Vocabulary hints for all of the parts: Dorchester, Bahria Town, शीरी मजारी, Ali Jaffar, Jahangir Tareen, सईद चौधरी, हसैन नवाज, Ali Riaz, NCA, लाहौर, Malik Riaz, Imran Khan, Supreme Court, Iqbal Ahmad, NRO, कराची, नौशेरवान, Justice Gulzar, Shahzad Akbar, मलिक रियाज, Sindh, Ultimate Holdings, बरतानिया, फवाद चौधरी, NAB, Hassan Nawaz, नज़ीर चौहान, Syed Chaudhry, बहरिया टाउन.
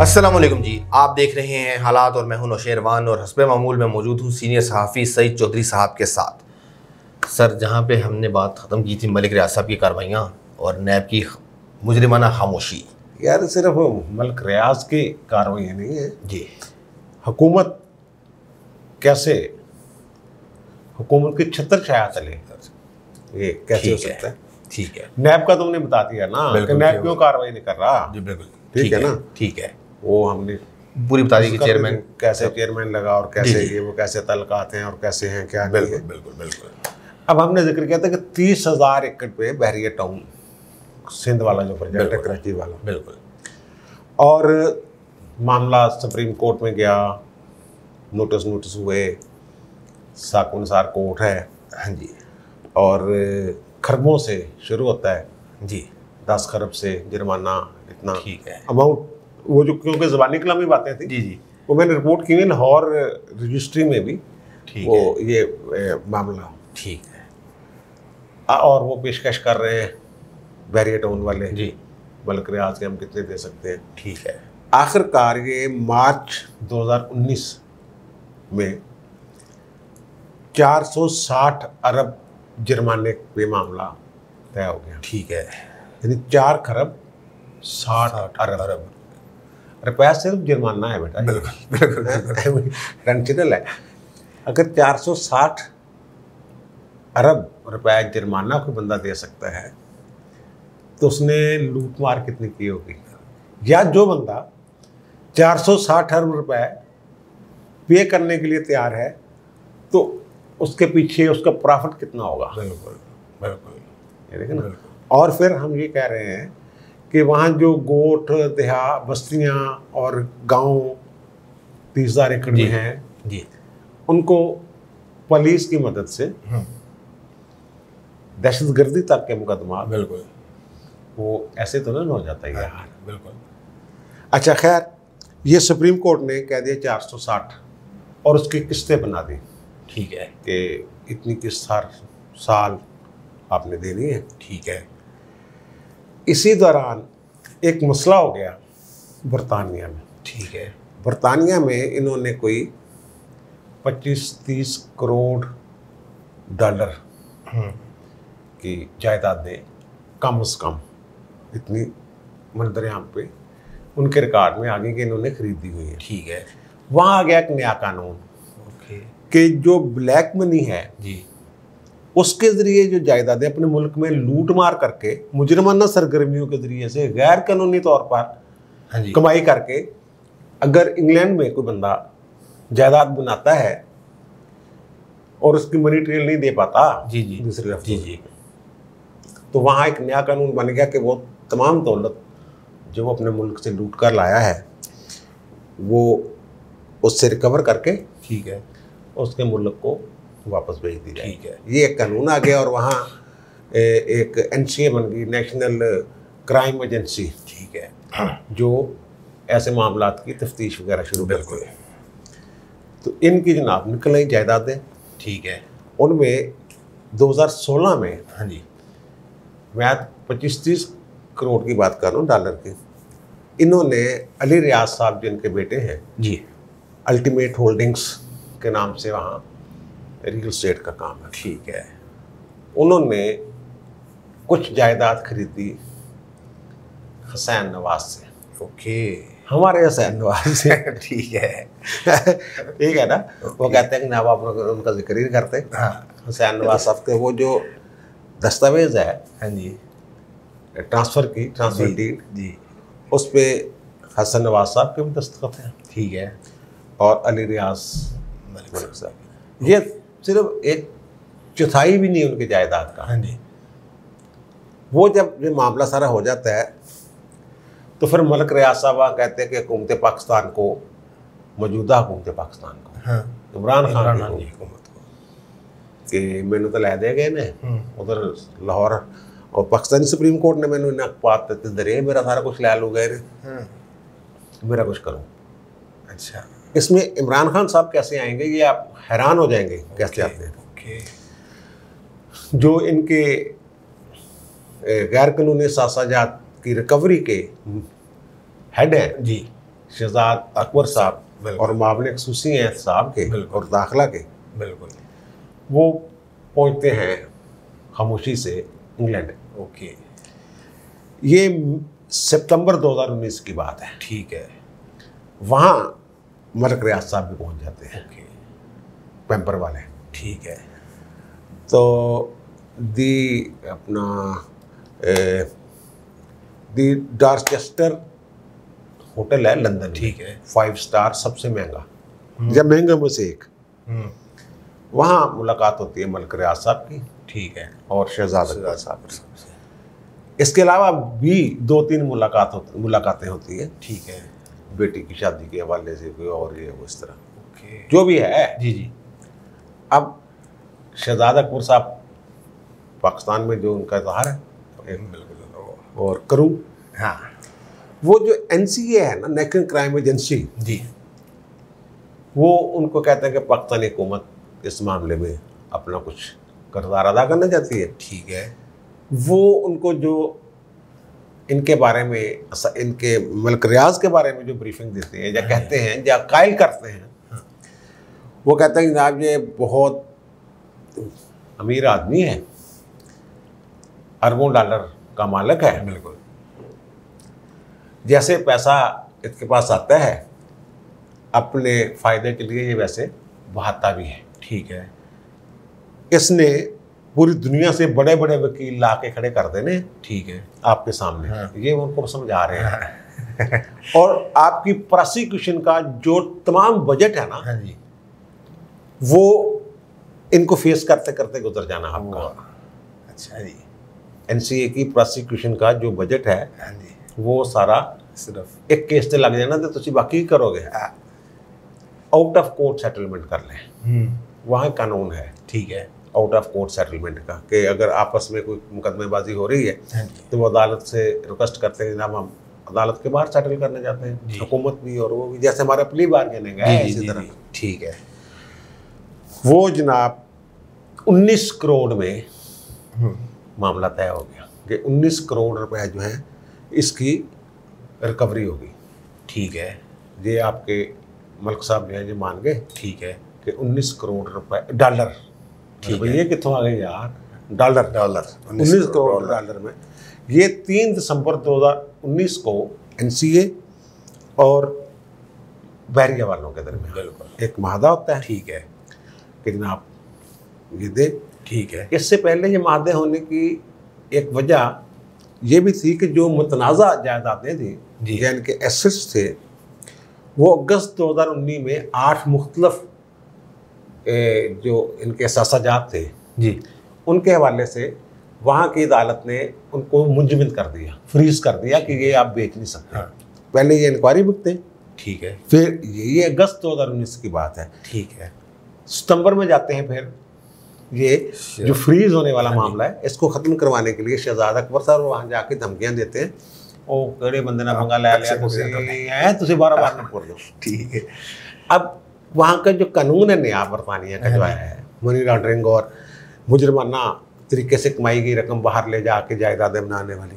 अस्सलामुअलैकुम जी, आप देख रहे हैं हालात और मैं हूं नौशेरवान और हस्बे मामूल में मौजूद हूं सीनियर सहाफ़ी सईद चौधरी साहब के साथ। सर, जहां पे हमने बात ख़त्म की थी मलिक रियाज साहब की कार्रवाइयाँ और नैब की मुजरिमाना खामोशी। यार सिर्फ मलिक रियाज की कार्रवाइयाँ नहीं है जी, हुकूमत कैसे, हुकूमत की छत्र छाया तले ये कैसे हो सकता है। ठीक है, नैब का तुमने बता दिया ना कि नैब क्यों कार्रवाई नहीं कर रहा। जी बिल्कुल ठीक है ना, ठीक है, वो हमने पूरी बता दी कि चेयरमैन कैसे चेयरमैन लगा और कैसे ये वो कैसे तलकात हैं और कैसे हैं क्या। बिल्कुल बिल्कुल बिल्कुल। अब हमने जिक्र किया था कि 30,000 एकड़ पे बहरिया टाउन सिंध वाला जो प्रोजेक्ट है कराची वाला, बिल्कुल, और मामला सुप्रीम कोर्ट में गया, नोटिस हुए, साकुनसार कोर्ट है। हाँ जी, और खरबों से शुरू होता है जी, 10 खरब से जुर्माना इतना, ठीक है अमाउंट। वो जो क्योंकि ज़बानी कलामी बातें थी जी जी, वो मैंने रिपोर्ट की हुई लाहौर रजिस्ट्री में भी, ठीक वो है। ये मामला ठीक है, और वो पेशकश कर रहे हैं बहरिया टाउन वाले जी, मलिक रियाज के हम कितने दे सकते हैं। ठीक है, आखिरकार ये मार्च 2019 में 460 अरब जुर्माने पे मामला तय हो गया। ठीक है, यानी 4 खरब 60 अरब रुपया सिर्फ जुर्माना है बेटा। बिल्कुल बिल्कुल टेंशनल है। अगर 460 अरब रुपया जुर्माना कोई बंदा दे सकता है तो उसने लूट मार कितनी की होगी, या जो बंदा 460 अरब रुपये पे करने के लिए तैयार है तो उसके पीछे उसका प्रॉफिट कितना होगा। बिल्कुल बिल्कुल ना। और फिर हम ये कह रहे हैं कि वहाँ जो गोठ देहा बस्तियाँ और गांव 30,000 एकड़ में हैं जी, उनको पुलिस की मदद से दहशतगर्दी तक के मुकदमा, बिल्कुल वो ऐसे तो नहीं हो जाता है यार। बिल्कुल। अच्छा खैर, ये सुप्रीम कोर्ट ने कह दिया 460 और उसकी किस्तें बना दी। ठीक है कि इतनी किस्त हर साल आपने देनी है। ठीक है, इसी दौरान एक मसला हो गया बरतानिया में। ठीक है, बरतानिया में इन्होंने कोई 25-30 करोड़ डॉलर की जायदादें कम से कम इतनी मंदरेआम पे उनके रिकॉर्ड में आगे के इन्होंने खरीदी हुई है। ठीक है, वहाँ आ गया एक नया कानून कि जो ब्लैक मनी है जी, उसके ज़रिए जो जायदादें अपने मुल्क में लूट मार करके मुजरमाना सरगर्मियों के ज़रिए से गैर कानूनी तौर पर कमाई करके अगर इंग्लैंड में कोई बंदा जायदाद बनाता है और उसकी मनी ट्रेल नहीं दे पाता जी जी दूसरे जी जी, तो वहाँ एक नया कानून बन गया कि वो तमाम दौलत जो वो अपने मुल्क से लूट कर लाया है वो उससे रिकवर करके, ठीक है, उसके मुल्क को वापस भेज दी जाए। ठीक है, ये एक कानून आ गया और वहाँ एक NCA बन गई, नेशनल क्राइम एजेंसी। ठीक है, जो ऐसे मामलों की तफ्तीश वगैरह शुरू करती है। तो इनकी जनाब निकल रही जायदादें, ठीक है, उनमें 2016 में, हाँ जी, मैं 25-30 करोड़ की बात कर रहा हूँ डॉलर की, इन्होंने अली रियाज साहब जिनके बेटे हैं जी, अल्टीमेट होल्डिंग्स के नाम से वहाँ रियल स्टेट का काम है। ठीक है, उन्होंने कुछ जायदाद खरीदी हसैन नवाज से। ओके, हमारे हसैन नवाज से ठीक है ठीक है ना। वो कहते हैं कि नवाब उनका जिक्र ही करते। हाँ, हसैन नवाज साहब के वो जो दस्तावेज है, हाँ जी, ट्रांसफ़र की ट्रांसफ़र डीड जी, उस पर हसन नवाज साहब के भी दस्तखत हैं। ठीक है, और अली रियाज साहब, ये सिर्फ एक चौथाई भी नहीं उनकी जायदाद का। हाँ जी, वो जब ये मामला सारा हो जाता है तो फिर मलिक रियाज साहब कहते हैं कि हुकूमत पाकिस्तान को, मौजूदा हुकूमत पाकिस्तान को, हाँ, इमरान खान की हुकूमत को, कि मैंने तो लह दे गए ने उधर लाहौर और पाकिस्तानी सुप्रीम कोर्ट ने मैंने नाकपात दरिए मेरा सारा कुछ ला लू गए, मेरा कुछ करूँ। अच्छा, इसमें इमरान खान साहब कैसे आएंगे ये आप हैरान हो जाएंगे। okay, कैसे आते हैं। okay. जो इनके गैर कानूनी सासाजात की रिकवरी के हेड हैं जी, शहजाद अकबर साहब और मामले खसूसी साहब के और दाखिला के बिल्कुल वो पहुँचते हैं खामोशी से इंग्लैंड। ओके, ये सितंबर 2019 की बात है। ठीक है, वहाँ मलक रियाज साहब भी पहुँच जाते हैं। ओके, पैम्पर वाले। ठीक है, तो दी अपना दी डॉर्चेस्टर होटल है लंदन। ठीक है, 5 स्टार, सबसे महंगा या महंगे में से एक। वहाँ मुलाकात होती है मलक रियाज साहब की। ठीक है, और शहजाद अकबर साहब से। इसके अलावा भी 2-3 मुलाकातें होती है। ठीक है, बेटी की शादी के हवाले से कोई और ये उस तरह। ओके, जो भी है। जी जी। अब शहजाद अकबर साहब पाकिस्तान में जो उनका इजहार है बिल्कुल और करूँ। हाँ, वो जो NCA है ना, नेशनल क्राइम एजेंसी, जी, वो उनको कहते हैं कि पाकिस्तानी हुकूमत इस मामले में अपना कुछ करदार अदा करना चाहती है। ठीक है, वो उनको जो इनके बारे में, इनके मलक रियाज के बारे में जो ब्रीफिंग देते हैं या कहते हैं या कायल करते हैं। हाँ। वो कहते हैं जनाब ये बहुत अमीर आदमी है, अरबों डॉलर का मालिक है। बिल्कुल, जैसे पैसा इसके पास आता है अपने फ़ायदे के लिए ये वैसे बहाता भी है। ठीक है, इसने पूरी दुनिया से बड़े बड़े वकील ला के खड़े कर देने। ठीक है, आपके सामने। हाँ। ये उनको समझा रहे हैं। हाँ। और आपकी प्रोसिक्यूशन का जो तमाम बजट है ना। हाँ जी। वो इनको फेस करते करते गुजर जाना आपका। अच्छा जी। NCA की प्रोसिक्यूशन का जो बजट है। हाँ जी। वो सारा सिर्फ एक केस से लग जाना तो तुम बाकी करोगे। आउट ऑफ कोर्ट सेटलमेंट कर लें, वहाँ कानून है। ठीक है, आउट ऑफ कोर्ट सेटलमेंट का कि अगर आपस में कोई मुकदमेबाजी हो रही है तो वो अदालत से रिक्वेस्ट करते हैं जनाब हम अदालत के बाहर सेटल करने जाते हैं, हुकूमत भी और वो भी, जैसे हमारे प्ली बार्गेनिंग है इसी तरह। ठीक है, वो जनाब 19 करोड़ में मामला तय हो गया कि 19 करोड़ रुपया जो है इसकी रिकवरी होगी। ठीक है, ये आपके मलिक साहब जो है ये मान गए। ठीक है, कि 19 करोड़ रुपए डॉलर। ठीक है, ये कितों आ गए यार, डॉलर 19 करोड़ डॉलर में। ये 3 दिसंबर 2019 को NCA और बहरिया वालों के दरमियान एक माहदा होता है। ठीक है, कि जनाब ये दे। ठीक है, इससे पहले ये माहदे होने की एक वजह ये भी थी कि जो मुतनाज़ा जायदादें थी या इनके एसेट्स थे वो अगस्त 2019 में 8 मुख्तलफ जो इनके असासाजात थे जी उनके हवाले से वहाँ की अदालत ने उनको मुंजमद कर दिया, फ्रीज कर दिया कि ये आप बेच नहीं सकते। हाँ। पहले ये इंक्वायरी बुकते। ठीक है, फिर ये अगस्त 2019 की बात है। ठीक है, सितंबर में जाते हैं फिर ये जो फ्रीज होने वाला मामला है इसको ख़त्म करवाने के लिए शहजाद अकबर साहब वहाँ जाके धमकियाँ देते हैं। ओ कड़े बंदे ना पंगा ले लिया तुम 12 बार में बोल दो। ठीक है, अब वहाँ का जो कानून है नया बरतानिया का जो है मनी लॉन्ड्रिंग और मुजरमाना तरीके से कमाई गई रकम बाहर ले जा के जायदादें बनाने वाली,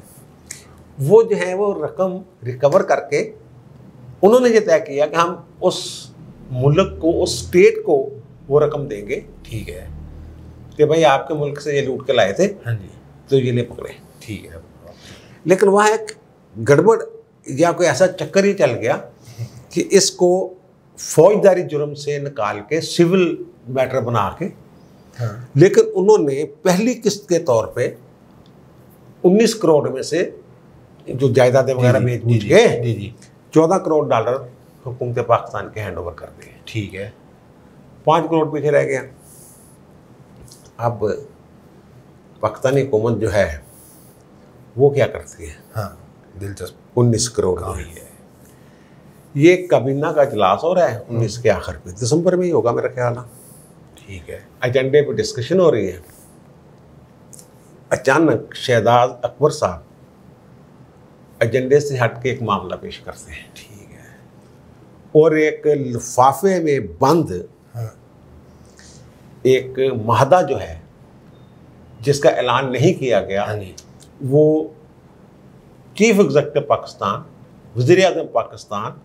वो जो है वो रकम रिकवर करके उन्होंने ये तय किया कि हम उस मुल्क को, उस स्टेट को वो रकम देंगे। ठीक है, कि भाई आपके मुल्क से ये लूट के लाए थे। हाँ जी, तो ये ले पकड़े। ठीक है, लेकिन वहाँ एक गड़बड़ या कोई ऐसा चक्कर ही चल गया कि इसको फौजदारी जुर्म से निकाल के सिविल मैटर बना के। हाँ। लेकिन उन्होंने पहली किस्त के तौर पे 19 करोड़ में से जो जायदादें वगैरह बेच बूझ के 14 करोड़ डॉलर हुकूमत पाकिस्तान के हैंड ओवर कर दिए। ठीक है, 5 करोड़ पीछे रह गया। अब पाकिस्तानी हुकूमत जो है वो क्या करती है। हाँ, दिलचस्प। 19 करोड़ का ही है ये। काबीना का इजलास हो रहा है 19 के आखिर पे, दिसंबर में ही होगा मेरा ख्याल है। ठीक है, एजेंडे पे डिस्कशन हो रही है। अचानक शहजाद अकबर साहब एजेंडे से हट के एक मामला पेश करते हैं। ठीक है, और एक लिफाफे में बंद एक माहदा जो है जिसका ऐलान नहीं किया गया। हाँ। वो चीफ एग्जीक्यूटिव पाकिस्तान, वज़ीर-ए-आज़म पाकिस्तान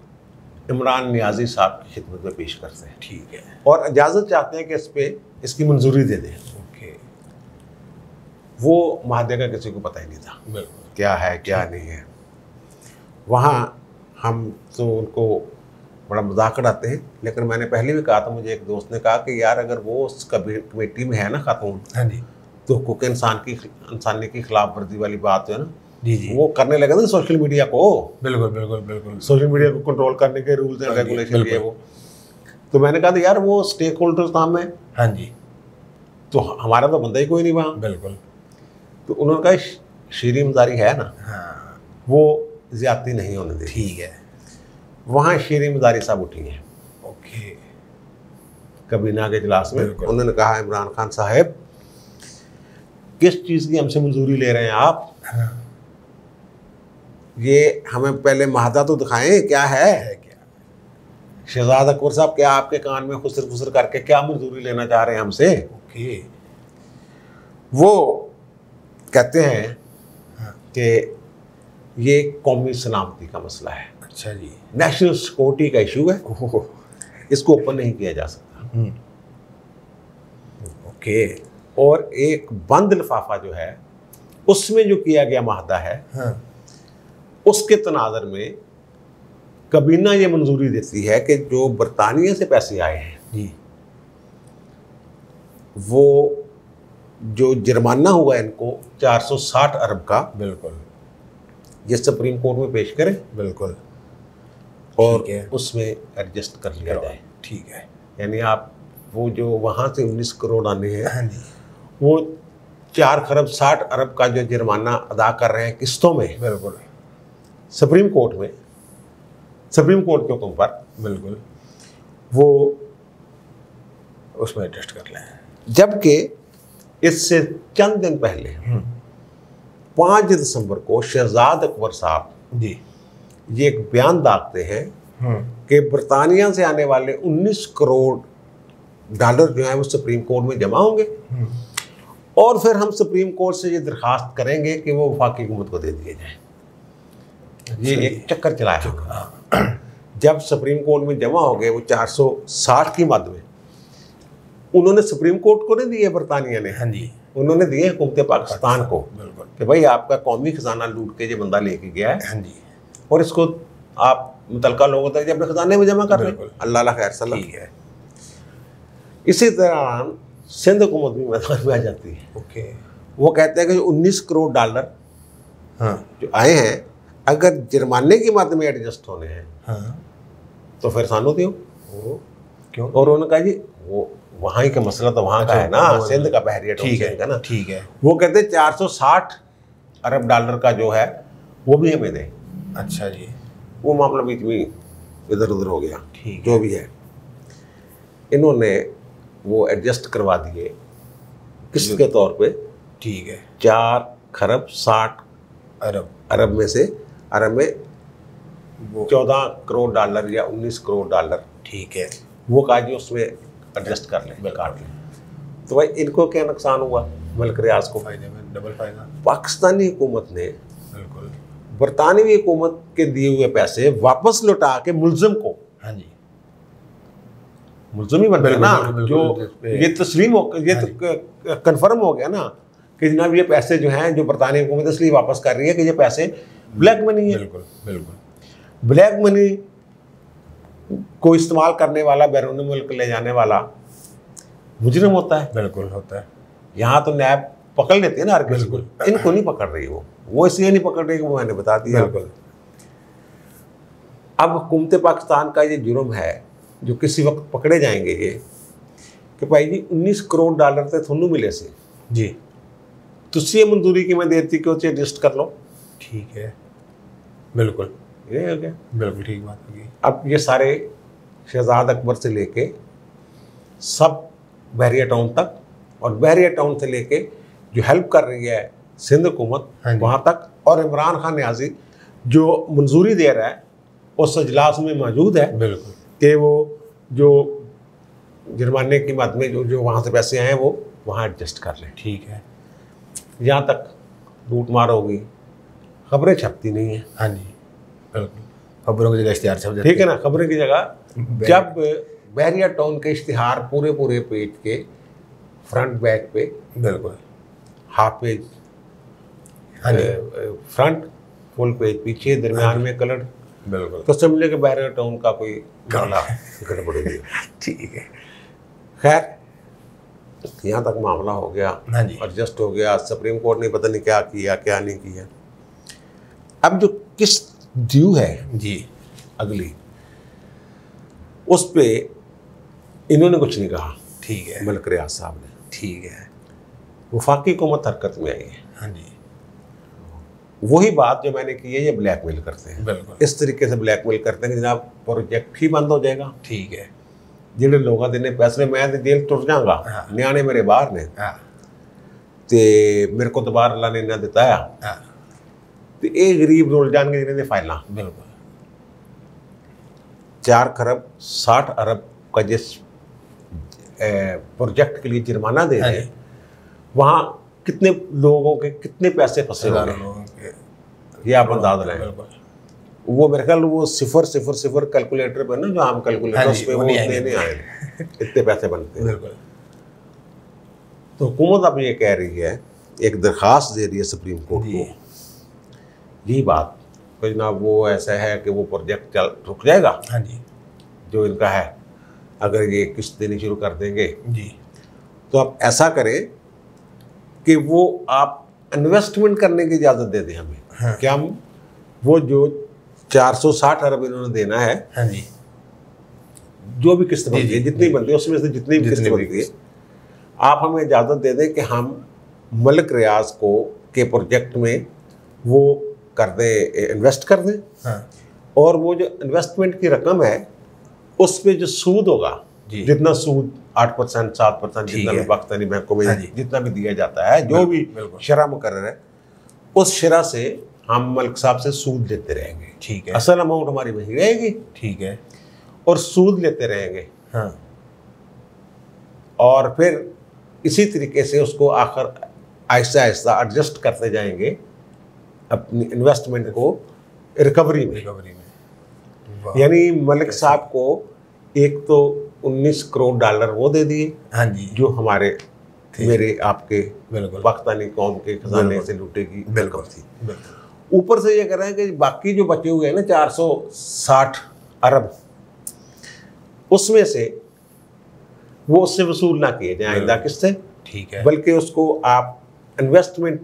इमरान नियाजी साहब की खिदमत में पेश करते हैं। ठीक है। और इजाज़त चाहते हैं कि इस पर इसकी मंजूरी दे दें। ओके। वो माहदे का किसी को पता ही नहीं था बिल्कुल क्या है क्या नहीं है। वहाँ हम तो उनको बड़ा मजाक उड़ाते हैं, लेकिन मैंने पहले भी कहा था, मुझे एक दोस्त ने कहा कि यार अगर वो उस कमेटी में है ना खातून, हाँ जी, तो हुकूक इंसान की खिलाफ वर्जी वाली बात है ना, जी जी, वो करने लगे थे सोशल मीडिया को। बिल्कुल बिल्कुल बिल्कुल। सोशल मीडिया को कंट्रोल करने के रूल्स एंड रेगुलेशन है वो। तो मैंने कहा था यार वो स्टेक होल्डर्स नाम है, हाँ जी, तो हमारा तो बंदा ही कोई नहीं वहाँ। बिल्कुल। तो उन्होंने कहा शीरी मजारी है ना, हाँ, वो ज्यादती नहीं होने दी। ठीक है। वहाँ शीरी मजारी साहब उठी हैं, ओके, कबीना के इजलास में। उन्होंने कहा इमरान खान साहब किस चीज़ की हमसे मंजूरी ले रहे हैं आप, हाँ। ये हमें पहले माहदा तो दिखाएं क्या है। शहजाद अकबर साहब क्या आपके कान में खुसर खुसर करके क्या मंजूरी लेना चाह रहे हैं हमसे। ओके। वो कहते हैं, हाँ, कि ये कौमी सलामती का मसला है। अच्छा जी। नेशनल सिक्योरिटी का इशू है, इसको ओपन नहीं किया जा सकता। ओके। और एक बंद लिफाफा जो है उसमें जो किया गया माहदा है, हाँ, उसके तनाजर में कबीना ये मंजूरी देती है कि जो बरतानिया से पैसे आए हैं जी, वो जो जुर्माना हुआ इनको 460 अरब का, बिल्कुल, ये सुप्रीम कोर्ट में पेश करें। बिल्कुल। और उसमें एडजस्ट कर लिया जाए। ठीक है। यानी आप वो जो वहाँ से 19 करोड़ आने हैं, वो 4 खरब 60 अरब का जो जुर्माना अदा कर रहे हैं किस्तों में, बिल्कुल, सुप्रीम कोर्ट में, सुप्रीम कोर्ट के हुक्म पर, बिल्कुल, वो उसमें एडजस्ट कर लें। जबकि इससे चंद दिन पहले 5 दिसंबर को शहजाद अकबर साहब जी ये एक बयान दागते हैं कि बरतानिया से आने वाले 19 करोड़ डॉलर जो है वो सुप्रीम कोर्ट में जमा होंगे और फिर हम सुप्रीम कोर्ट से ये दरख्वास्त करेंगे कि वो वफाकी हुकूमत को दे दिए जाए। ये एक चक्कर चलाया। जब सुप्रीम कोर्ट में जमा हो गए वो 460 की मद में, उन्होंने सुप्रीम कोर्ट को नहीं दिए बरतानिया ने, हाँ जी, उन्होंने दिए हुकूमत पाकिस्तान को, बिल्कुल, कि भाई आपका कौमी खजाना लूट के ये बंदा लेके गया है, हाँ जी, और इसको आप मुतलका लोगों तक अपने खजाने में जमा कर रहे, अल्लाह खैर सलाह है। इसी तरह सिंध हुकूमत भी मैदान में आ जाती है। ओके। वो कहते हैं कि 19 करोड़ डॉलर, हाँ, जो आए हैं अगर जुर्माने की मात्रा में एडजस्ट होने हैं, हाँ, तो फिर सानू दियो। क्यों? और उन्होंने कहा जी वो वहाँ का मसला तो वहाँ का है ना, सिंध का बहरिया टाउन का ना। ठीक है। वो कहते हैं 460 अरब डॉलर का जो है वो भी हमें दें। अच्छा जी। वो मामला बीच में इधर उधर हो गया। ठीक, जो भी है इन्होंने वो एडजस्ट करवा दिए किस्त के तौर पे। ठीक है। 4 खरब 60 अरब में से, अरब में 14 करोड़ डॉलर या 19 करोड़ डॉलर, ठीक है, वो कहा जी उसमें एडजस्ट कर लें, काट लें। तो भाई इनको क्या नुकसान हुआ, मलिक रियाज को फायदे में डबल फायदा। पाकिस्तानी हुकूमत ने बिल्कुल बरतानवी हुकूमत के दिए हुए पैसे वापस लौटा के मुलजिम को, हाँ जी, मुलजिम ही बन गया ना, जो ये तस्लीम ये कन्फर्म हो गया ना कि जनाब ये पैसे जो हैं जो बरतानी हुकूमत इसलिए वापस कर रही है कि ये पैसे ब्लैक मनी है। बिल्कुल बिल्कुल। ब्लैक मनी को इस्तेमाल करने वाला बैरून मुल्क ले जाने वाला मुजरिम होता है। बिल्कुल होता है। यहाँ तो नैब पकड़ लेती है ना, बिल्कुल, इनको नहीं पकड़ रही वो इसलिए नहीं पकड़ रही कि वो मैंने बता दिया। बिल्कुल। अब हुकूमत पाकिस्तान का ये जुर्म है जो किसी वक्त पकड़े जाएंगे ये कि भाई जी 19 करोड़ डॉलर तो थोनू मिले से जी, तुसी ये मंजूरी की मैं देती कि उसे एडजस्ट कर लो। ठीक है। बिल्कुल ये हो गया। बिल्कुल ठीक बात होगी। अब ये सारे शहजाद अकबर से लेके सब बहरिया टाउन तक और बहरिया टाउन से लेके जो हेल्प कर रही है सिंध हुकूमत, हाँ, वहाँ तक, और इमरान खान न्याजी जो मंजूरी दे रहा है उस अजलास में मौजूद है, बिल्कुल, कि वो जो जुर्माने की मद में जो वहाँ से पैसे आए हैं वो वहाँ एडजस्ट कर लें। ठीक है। यहाँ तक लूट मार होगी, खबरें छपती नहीं है। हाँ जी बिल्कुल। खबरों की जगह इश्तिहार छप जाते, ठीक है ना, खबरों की जगह। जब बहरिया टाउन के इश्तिहार पूरे पूरे पेज के फ्रंट बैक पे बिल्कुल half page, front full page, पीछे दरमियान में कलर, बिल्कुल। तो समझे कि बहरिया टाउन का कोई गड़बड़ हुई, ठीक है। खैर यहाँ तक मामला हो गया, एडजस्ट हो गया। सुप्रीम कोर्ट ने पता नहीं क्या किया क्या नहीं किया। अब जो किस ड्यू है जी अगली, उस पे इन्होंने कुछ नहीं कहा, ठीक है, मलिक रियाज साहब ने, ठीक है। वफाकी हुकूमत हरकत में आई है, हाँ जी, वही बात जो मैंने की है, ये ब्लैकमेल करते हैं, बिल्कुल इस तरीके से ब्लैकमेल करते हैं कि जनाब प्रोजेक्ट ही बंद हो जाएगा, ठीक है, ਜਿਹੜੇ ਲੋਕਾਂ ਦੇ ਨੇ ਪੈਸੇ ਮੈਂ ਤੇ ਜੇਲ੍ਹ ਟੁੱਟ ਜਾਗਾ, ਨਿਆਣੇ ਮੇਰੇ ਬਾਹਰ ਨੇ ਤੇ ਮੇਰੇ ਕੋ ਦੁਬਾਰਾ ਅੱਲਾ ਨੇ ਇਹਨਾਂ ਦਿੱਤਾ ਆ ਤੇ ਇਹ ਗਰੀਬ ਰੁਲ ਜਾਣਗੇ ਇਹਨਾਂ ਦੇ ਫਾਈਲਾਂ। ਬਿਲਕੁਲ 4 खरब 60 अरब का जिस प्रोजेक्ट के लिए जुर्माना दे रहे हैं, वहाँ कितने लोगों के कितने पैसे फंसे होंगे ये आप अंदाज लें। वो मेरे ख्याल वो 000 कैलकुलेटर पर ना, जो आम कैलकुलेटर उस पर वो नहीं आए इतने पैसे बनते हैं। बिल्कुल। तो हुकूमत अब ये कह रही है, एक दरख्वास्त दे रही है सुप्रीम कोर्ट को यही बात कि जनाब वो ऐसा है कि वो प्रोजेक्ट रुक जाएगा, हाँ जी, जो इनका है, अगर ये किस्त देनी शुरू कर देंगे जी, तो आप ऐसा करें कि वो आप इन्वेस्टमेंट करने की इजाज़त दे दें हमें, हाँ। कि हम वो जो 460 अरब इन्होंने देना है, हाँ जी, जो भी किस्त बनती है, जितनी बनती है उसमें से जितनी भी किस्त बनती है, आप हमें इजाज़त दे दें कि हम मलिक रियाज को के प्रोजेक्ट में वो कर दें, इन्वेस्ट कर दें, हाँ। और वो जो इन्वेस्टमेंट की रकम है उस पर जो सूद होगा, जितना सूद 8% 7% जितना भी पाकिस्तानी बैंकों में जितना भी दिया जाता है, जो भी शरह मुकर्रर है, उस शरह से हम मलिक साहब से सूद लेते रहेंगे, ठीक है, असल अमाउंट हमारी वही रहेगी, ठीक है, और सूद लेते रहेंगे, हाँ। और फिर इसी तरीके से उसको आखिर आहिस्ता आहिस्ता एडजस्ट करते जाएंगे अपनी इन्वेस्टमेंट को रिकवरी में, यानी मलिक साहब को एक तो 19 करोड़ डॉलर वो दे दिए, हाँ जी, जो हमारे मेरे आपके पाकिस्तानी कौम के खजाने से लूटे की बिल्कुल थी। ऊपर से ये कह रहे हैं कि बाकी जो बचे हुए हैं ना 460 अरब, उसमें से वो उससे वसूल ना किए जाए आइंदा किससे, ठीक है, बल्कि उसको आप इन्वेस्टमेंट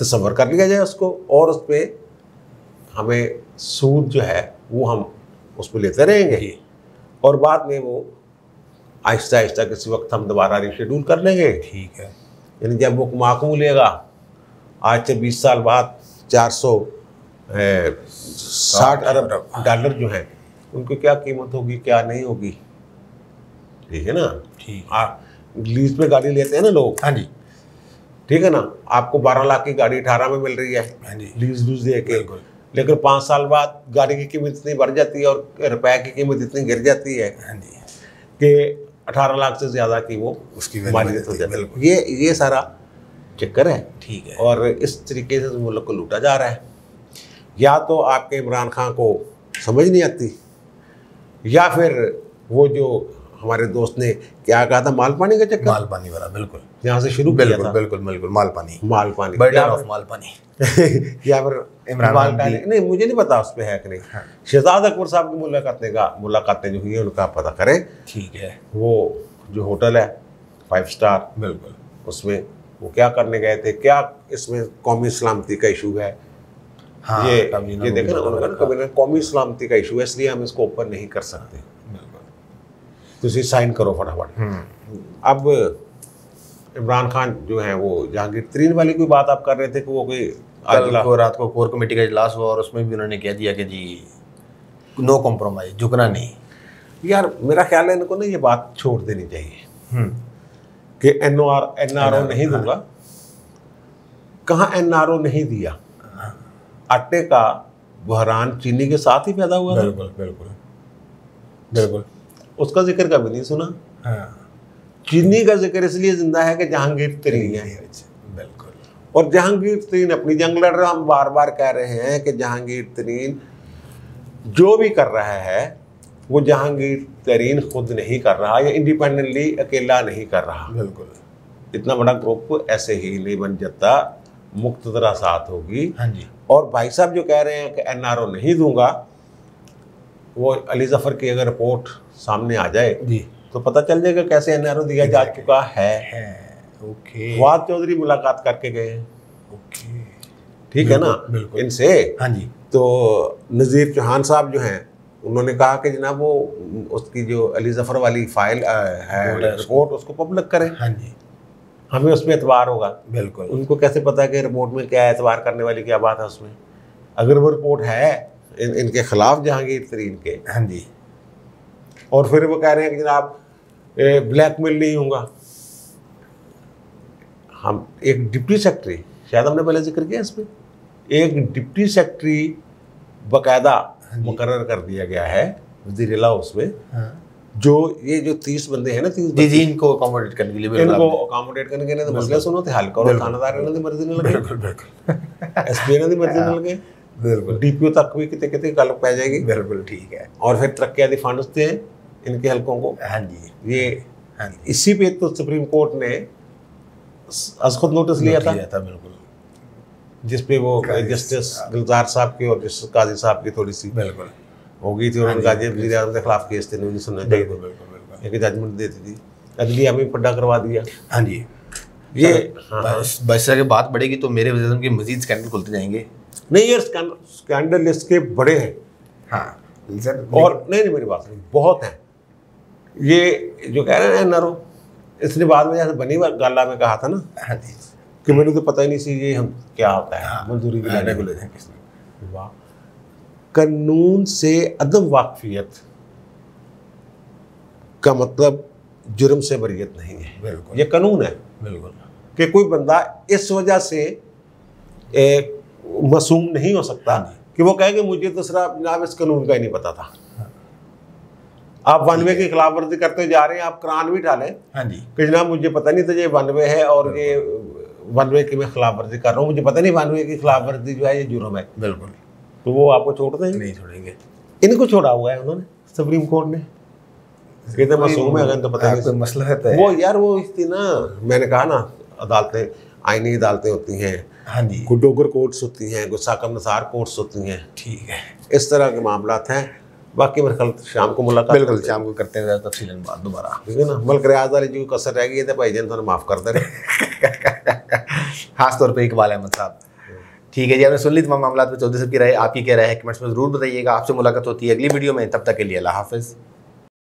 तस्वर कर लिया जाए उसको, और उस पर हमें सूद जो है वो हम उस पर लेते रहेंगे, और बाद में वो आहिस्ता आहिस्ता किसी वक्त हम दोबारा रिशेड्यूल कर लेंगे, ठीक है। यानी जब वो माकूल लेगा आज से 20 साल बाद 460 अरब डॉलर जो हैं उनकी क्या कीमत होगी क्या नहीं होगी, ठीक है ना, ठीक। लीज पे गाड़ी लेते हैं ना लोग, हाँ जी, ठीक है ना, आपको 12 लाख की गाड़ी 18 में मिल रही है, हाँ जी, लीज दे के, लेकिन 5 साल बाद गाड़ी की कीमत इतनी बढ़ जाती है और रुपए की कीमत इतनी गिर जाती है, हाँ जी, कि 18 लाख से ज़्यादा की वो उसकी मालियत हो जाती है। ये सारा चक्कर है, ठीक है, और इस तरीके से मुल्क को लूटा जा रहा है। या तो आपके इमरान खान को समझ नहीं आती, या फिर वो जो हमारे दोस्त ने क्या कहा था, माल पानी का चक्कर, माल पानी वाला, बिल्कुल यहाँ से शुरू किया था, बिल्कुल बिल्कुल माल पानी माल पानी, या फिर इमरान खान नहीं, मुझे नहीं पता उस पर है कि नहीं। शहजाद अकबर साहब की मुलाकातें जो हुई है उनका पता करें, ठीक है, वो जो होटल है 5 स्टार, बिल्कुल, उसमें वो क्या करने गए थे, क्या इसमें कौमी सलामती का इशू है, हाँ, ये देखें ना उन्होंने कौमी सलामती का इशू है इसलिए हम इसको ओपन नहीं कर सकते, तुसी साइन करो फटाफट। अब इमरान खान जो है वो जहांगीर तरीन वाली कोई बात आप कर रहे थे कि वो कोई आज रात को कोर कमेटी का इजलास हुआ और उसमें भी उन्होंने कह दिया कि जी नो कॉम्प्रोमाइज, झुकना नहीं। यार मेरा ख्याल है इनको ना ये बात छोड़ देनी चाहिए कि एनआरओ नहीं दूंगा, कहाँ एनआरओ नहीं दिया, आटे का बहरान चीनी के साथ ही पैदा हुआ, बिल्कुल बिल्कुल बिल्कुल, उसका जिक्र कभी नहीं सुना, हाँ। चीनी का जिक्र इसलिए जिंदा है कि जहांगीर तरीन है, बिल्कुल, और जहांगीर तरीन अपनी जंग लड़ रहा, हम बार बार कह रहे हैं कि जहांगीर तरीन जो भी कर रहा है वो जहांगीर तरीन खुद नहीं कर रहा या इंडिपेंडेंटली अकेला नहीं कर रहा। बिल्कुल, इतना बड़ा ग्रुप ऐसे ही नहीं बन जाता, मुख्तरा साथ होगी। हाँ जी। और भाई साहब जो कह रहे हैं कि एनआरओ नहीं दूंगा, वो अली जफर की अगर रिपोर्ट सामने आ जाए जी तो पता चल जाएगा कैसे एनआरओ दिया जा चुका है। ओके, फवाद चौधरी मुलाकात करके गए। ओके, ठीक है ना, इनसे। हाँ जी। तो नज़ीर चौहान साहब जो हैं उन्होंने कहा कि जनाब वो उसकी जो अली जफर वाली फाइल है रिपोर्ट उसको पब्लिक करें। हाँ जी, हमें उसमें एतबार होगा। बिल्कुल, उनको कैसे पता कि रिपोर्ट में क्या एतबार करने वाली क्या बात है उसमें, अगर वो रिपोर्ट है इनके खिलाफ जहांगीर तरीन के। हाँ जी। और फिर वो कह रहे हैं कि जनाब ब्लैकमेल नहीं होगा। हम एक डिप्टी सेक्रेटरी, शायद हमने पहले जिक्र किया इसमें, एक डिप्टी सेक्रेटरी बाकायदा मुकर्रर कर दिया गया है वज़ीर-ए-आला हाउस में। हाँ। जो ये जो 30 बंदे हैं ना, 30 इनको अकोमोडेट करने के लिए, इनको अकोमोडेट करने के लिए तो मसला सुनो थे हल करो। थानेदार इन्हों की मर्जी नहीं लगे, बिल्कुल एसपी इन्हों की मर्जी नहीं लगे, बिल्कुल डीपीओ तक भी कितने कितने गल पै जाएगी। बिल्कुल ठीक है। और फिर तरक्याती फंड उसते हैं इनके हल्कों को। हाँ जी, ये इसी पे तो सुप्रीम कोर्ट ने अज खुद नोटिस लिया था, बिल्कुल, जिसपे वो जस्टिस गुलजार साहब की और जस्टिस काजी साहब की थोड़ी सी बिल्कुल होगी थी। उन्होंने कहा वज़ीर आज़म के खिलाफ केस थे नहीं सुनना चाहिए, बिल्कुल एक जजमेंट देती थी, अदलिया में पड्डा करवा दिया। हाँ जी, ये बस अगर बात बढ़ेगी तो मेरे वज़ीर आज़म के मजीद स्कैंडल खुलते जाएंगे। नहीं, ये स्कैंडल इसके बड़े हैं। हाँ, और नहीं मेरी बात नहीं, बहुत हैं। ये जो कह रहे हैं नरो, इसने बाद में जैसे बनी गाला में कहा था ना। हाँ जी, कि मैंने तो पता ही नहीं सी ये हम क्या होता है, मंजूरी भी लेने को ले जाए किसने। वाह, कानून से अदम वाकफियत का मतलब जुर्म से बरियत नहीं है। बिल्कुल, ये कानून है। बिल्कुल, कि कोई बंदा इस वजह से मासूम नहीं हो सकता कि वो कहे कि मुझे तो सिर्फ जनाब इस कानून का ही नहीं पता था। आप वनवे की खिलाफ वर्जी करते जा रहे हैं, आप कुरान भी डालें। हाँ जी, कि जनाब मुझे पता नहीं था ये वनवे है और ये वनवे की मैं खिलाफ वर्जी कर रहा हूँ, मुझे पता नहीं वनवे की खिलाफ वर्जी जो है ये जुर्म है। बिल्कुल, तो वो आपको छोड़ते हैं, नहीं छोड़ेंगे। इनको छोड़ा हुआ है उन्होंने, सुप्रीम कोर्ट ने, कहते मासूम है, तो पता नहीं मसला है वो। यार वो थी ना, मैंने कहा ना, अदालतें आईनी अदालतें होती हैं। हाँ जी, कोई डोगर कोर्ट्स होती हैं, कोई साकम नसार कोर्ट्स होती हैं। ठीक है, इस तरह के मामला हैं। बाकी मेरे ख्याल शाम को मुलाकात, बिल्कुल शाम को करते हैं तफसीलन बात दोबारा, ठीक है ना। मलिक रियाज वाली जी को कसर रह गई है तो भाई जान थोड़ा माफ़ कर दे रहे, खास तौर पे इकबाल अहमद साहब। ठीक है जी, आपने सुन ली तमाम मामला पे चौधरी साहब की राय। आपकी क्या राय है, कमेंट्स में ज़रूर बताइएगा। आपसे मुलाकात होती है अगली वीडियो में, तब तक के लिए अल्लाह हाफिज़।